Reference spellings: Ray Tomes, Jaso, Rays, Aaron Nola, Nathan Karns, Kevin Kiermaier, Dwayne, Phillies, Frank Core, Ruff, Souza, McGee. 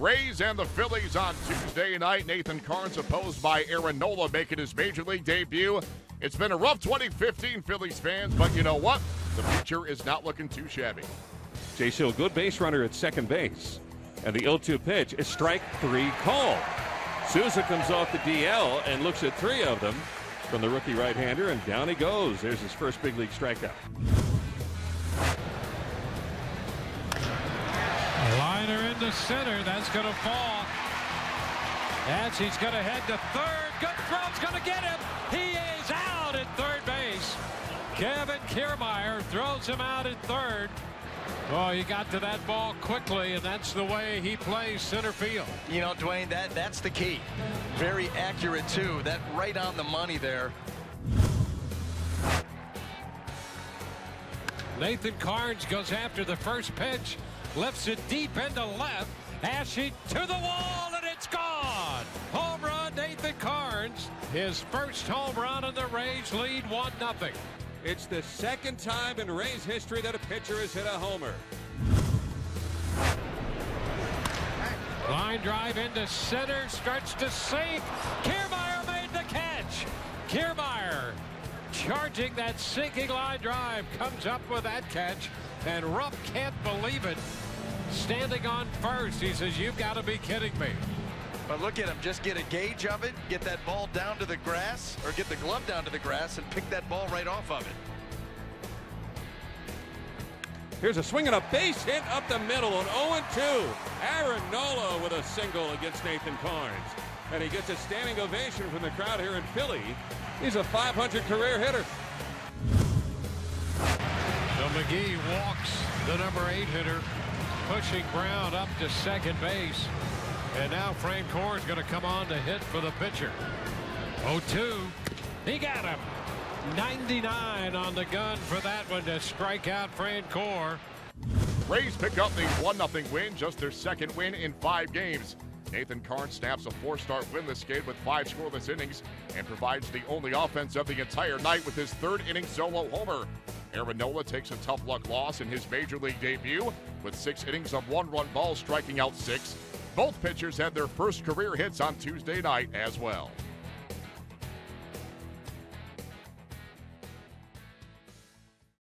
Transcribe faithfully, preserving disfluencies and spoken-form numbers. Rays and the Phillies on Tuesday night. Nathan Karns opposed by Aaron Nola making his Major League debut. It's been a rough twenty fifteen, Phillies fans, but you know what? The pitcher is not looking too shabby. Jaso, good base runner at second base. And the oh two pitch is strike three called. Souza comes off the D L and looks at three of them from the rookie right-hander, and down he goes. There's his first big league strikeout. Liner in the center. That's going to fall. That's he's going to head to third. Good throw's going to get him. He is out at third base. Kevin Kiermaier throws him out at third. Well, he got to that ball quickly, and that's the way he plays center field. You know, Dwayne, that, that's the key. Very accurate, too. That right on the money there. Nathan Karns goes after the first pitch, lifts it deep into left. Ashey to the wall, and it's gone. Home run, Nathan Karns. His first home run, and the Rays lead one nothing. It's the second time in Rays history that a pitcher has hit a homer. Line drive into center, stretch to sink. Kiermaier made the catch. Kiermaier charging that sinking line drive, comes up with that catch, and Ruff can't believe it. Standing on first, he says, "You've got to be kidding me." But look at him, just get a gauge of it, get that ball down to the grass, or get the glove down to the grass, and pick that ball right off of it. Here's a swing and a base hit up the middle, an oh two. Aaron Nola with a single against Nathan Karns. And he gets a standing ovation from the crowd here in Philly. He's a five hundred career hitter. So McGee walks the number eight hitter, pushing Brown up to second base. And now Frank Core is going to come on to hit for the pitcher. oh two. He got him. ninety-nine on the gun for that one to strike out Frank Core. Rays pick up the one nothing win, just their second win in five games. Nathan Karns snaps a four-start winless skid with five scoreless innings and provides the only offense of the entire night with his third inning solo homer. Aaron Nola takes a tough luck loss in his Major League debut with six innings of one-run balls, striking out six. Both pitchers had their first career hits on Tuesday night as well.